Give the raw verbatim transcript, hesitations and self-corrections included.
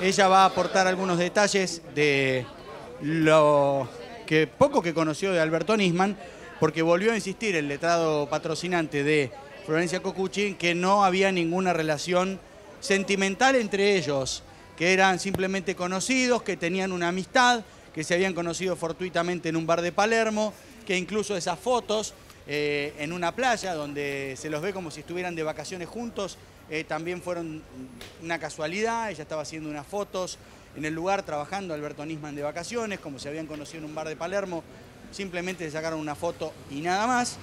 Ella va a aportar algunos detalles de lo que poco que conoció de Alberto Nisman, porque volvió a insistir el letrado patrocinante de Florencia Cocucci que no había ninguna relación sentimental entre ellos, que eran simplemente conocidos, que tenían una amistad, que se habían conocido fortuitamente en un bar de Palermo, que incluso esas fotos eh, en una playa donde se los ve como si estuvieran de vacaciones juntos, eh, también fueron una casualidad. Ella estaba haciendo unas fotos en el lugar trabajando, Alberto Nisman de vacaciones, como se habían conocido en un bar de Palermo, simplemente le sacaron una foto y nada más.